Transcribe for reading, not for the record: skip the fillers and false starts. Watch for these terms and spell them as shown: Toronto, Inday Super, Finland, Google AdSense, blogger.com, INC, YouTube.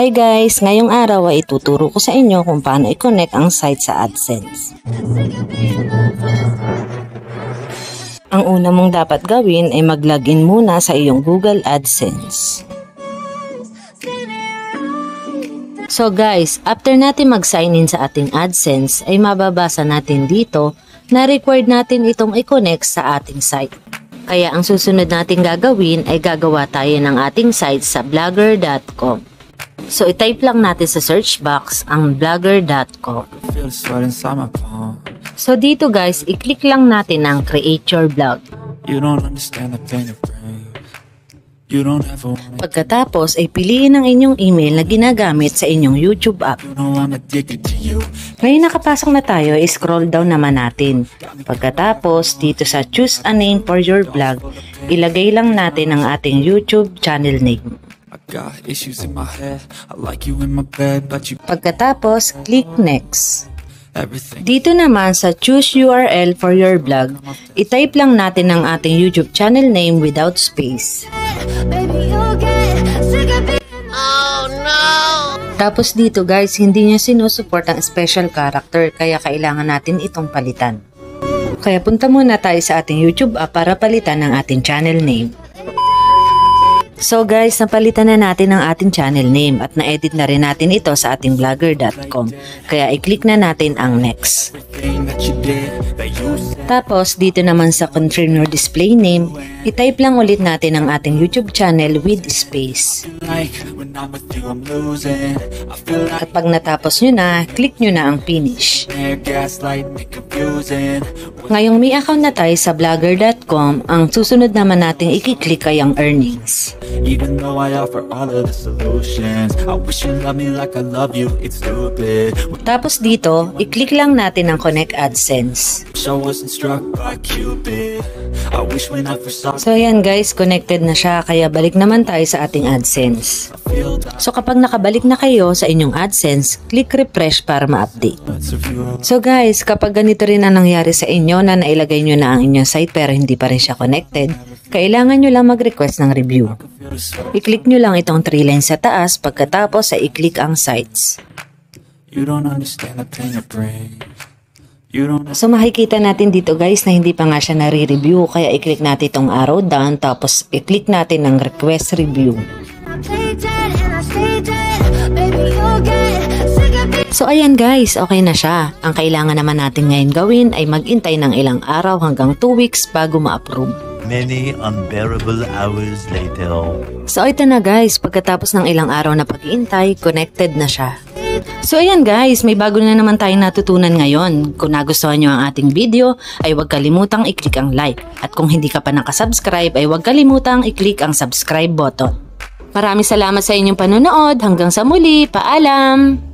Hi guys! Ngayong araw ay ituturo ko sa inyo kung paano i-connect ang site sa AdSense. Ang una mong dapat gawin ay mag-login muna sa iyong Google AdSense. So guys, after natin mag-sign in sa ating AdSense ay mababasa natin dito na required natin itong i-connect sa ating site. Kaya ang susunod nating gagawin ay gagawa tayo ng ating site sa blogger.com. So i-type lang natin sa search box ang blogger.com. So dito guys, i-click lang natin ang create your blog. Pagkatapos ay piliin ang inyong email na ginagamit sa inyong YouTube app. Ngayon nakapasok na tayo, i-scroll down naman natin. Pagkatapos, dito sa choose a name for your blog, ilagay lang natin ang ating YouTube channel name. Pagkatapos, click next. Dito naman sa choose URL for your blog, i-type lang natin ang ating YouTube channel name without space. Tapos dito guys, hindi niya sinusuport ang special character kaya kailangan natin itong palitan. Kaya punta muna tayo sa ating YouTube app para palitan ang ating channel name. So guys, napalitan na natin ang ating channel name at na-edit na rin natin ito sa ating blogger.com. Kaya i-click na natin ang next. Tapos dito naman sa confirm your display name, i-type lang ulit natin ang ating YouTube channel with space. At pag natapos nyo na, click nyo na ang finish. Ngayong may account na tayo sa blogger.com, ang susunod naman natin i-click ay ang earnings. Tapos dito, i-click lang natin ang Connect AdSense. So yan guys, connected na siya kaya balik naman tayo sa ating AdSense. So kapag nakabalik na kayo sa inyong AdSense, click refresh para ma-update. So guys, kapag ganito rin ang nangyari sa inyo na nailagay nyo na ang inyong site pero hindi pa rin siya connected, kailangan nyo lang mag-request ng review. I-click nyo lang itong 3 lines sa taas pagkatapos ay i-click ang sites. So makikita natin dito guys na hindi pa nga siya nare-review kaya i-click natin itong arrow down tapos i-click natin ng request review. So ayan guys, okay na siya. Ang kailangan naman natin ngayon gawin ay maghintay ng ilang araw hanggang 2 weeks bago ma-approve. Many unbearable hours later. So ito na guys, pagkatapos ng ilang araw na paghihintay, connected na siya. So ayan guys, may bago na naman tayong natutunan ngayon. Kung nagustuhan nyo ang ating video, ay huwag kalimutang i-click ang like. At kung hindi ka pa nakasubscribe, ay huwag kalimutang i-click ang subscribe button. Maraming salamat sa inyong panonood. Hanggang sa muli, paalam!